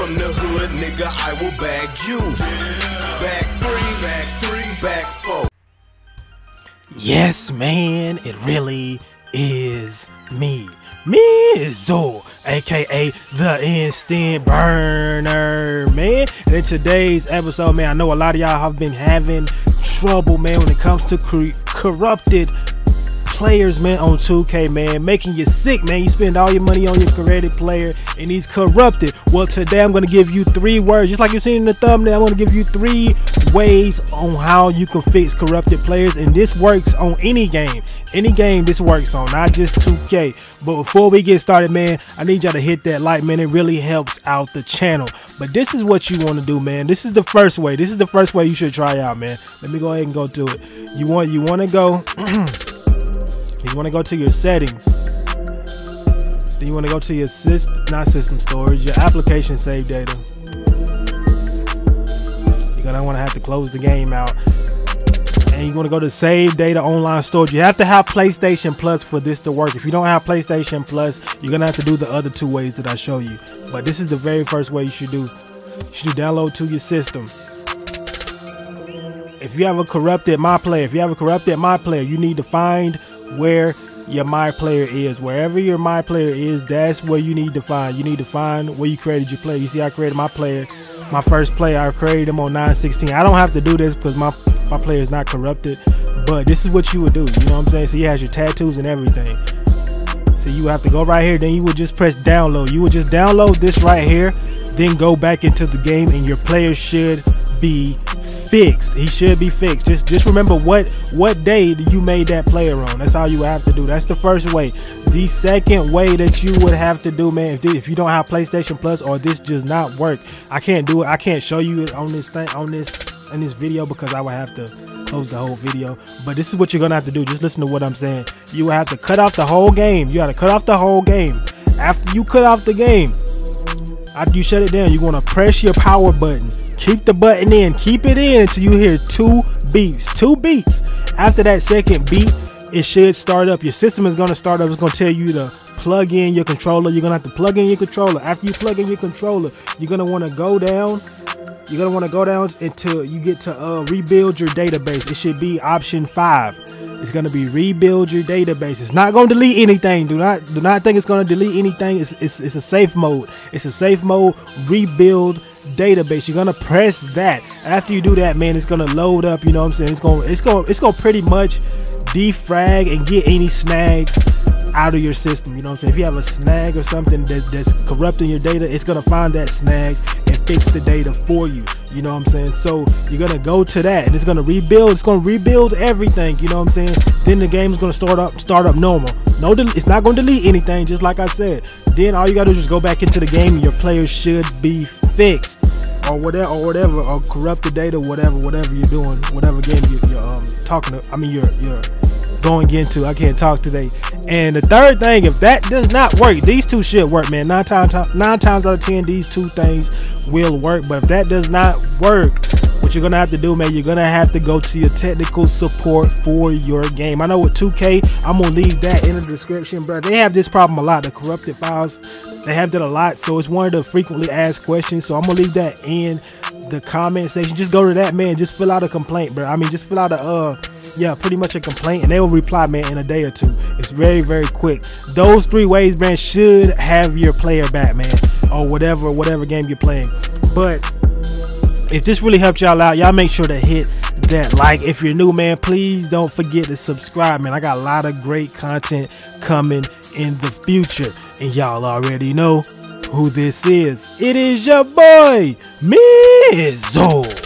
from the hood, nigga, I will bag you. Back three, back four. Yes, man, it really is me. Tmizzzle, aka The Instant Burner, man. And in today's episode, man, I know a lot of y'all have been having trouble, man, when it comes to corrupted players, man, on 2k, man, making you sick, man. You spend all your money on your corrupted player and he's corrupted. Well, today I'm going to give you 3 words, just like you've seen in the thumbnail. I'm going to give you 3 ways on how you can fix corrupted players, and this works on any game this works on, not just 2k. But before we get started, man, I need y'all to hit that like, man. It really helps out the channel. But this is what you want to do, man. This is the first way. This is the first way you should try out, man. Let me go ahead and go through it. You want to go you want to go to your settings, then you want to go to your not system storage, your application save data. You're gonna want to have to close the game out, and you want to go to save data online storage. You have to have PlayStation Plus for this to work. If you don't have PlayStation Plus, you're gonna have to do the other 2 ways that I show you, but this is the very first way you should do. Download to your system. If you have a corrupted MyPlayer, you need to find where your MyPlayer is. Wherever your MyPlayer is, that's where you need to find. You need to find where you created your player. You see, I created my player, my first player. I created him on 9/16. I don't have to do this because my player is not corrupted, but this is what you would do. You know what I'm saying? So he has your tattoos and everything. So you have to go right here, then you would just press download. You would just download this right here, then go back into the game, and your player should be fixed. He should be fixed. Just remember what day you made that player on. That's all you have to do. That's the first way. The second way that you would have to do, man, if you don't have PlayStation Plus, or this does not work, I can't do it. I can't show you it on this thing, in this video, because I would have to close the whole video. But this is what you're gonna have to do. Just listen to what I'm saying. You will have to cut off the whole game. You have to cut off the whole game. After you cut off the game, after you shut it down, you're gonna press your power button. Keep the button in. Keep it in until you hear 2 beeps. 2 beeps. After that second beep, it should start up. Your system is going to start up. It's going to tell you to plug in your controller. You're going to have to plug in your controller. After you plug in your controller, you're going to want to go down. You're going to want to go down until you get to rebuild your database. It should be option 5. It's going to be rebuild your database. It's not going to delete anything. Do not think it's going to delete anything. It's a safe mode. It's a safe mode. Rebuild database. You're going to press that. After you do that, man, it's going to load up. You know what I'm saying? It's going to pretty much defrag and get any snags out of your system. You know what I'm saying? If you have a snag or something that's corrupting your data, it's going to find that snag and fix the data for you. You know what I'm saying? So you're gonna go to that, and it's gonna rebuild. It's gonna rebuild everything. You know what I'm saying? Then the game's gonna start up normal. No, it's not gonna delete anything, just like I said. Then all you gotta do is just go back into the game, and your player should be fixed, or whatever, or corrupted data, whatever you're doing, whatever game you're talking to. I mean, you're going into. I can't talk today. And the third thing, if that does not work, these 2 should work, man. 9 times out of 10, these 2 things will work. But if that does not work, what you're gonna have to do, man, you're gonna have to go to your technical support for your game. I know with 2K, I'm gonna leave that in the description, bro. They have this problem a lot, the corrupted files. They have that a lot, so it's one of the frequently asked questions. So I'm gonna leave that in the comment section. Just go to that, man. Just fill out a complaint, bro. I mean, just fill out a yeah, pretty much a complaint, and they will reply, man, in a day or 2. It's very, very quick. Those 3 ways, man, should have your player back, man, or whatever game you're playing. But if this really helped y'all out, y'all make sure to hit that like. If you're new, man, please don't forget to subscribe, man. I got a lot of great content coming in the future, and y'all already know who this is. It is your boy, Tmizzzle.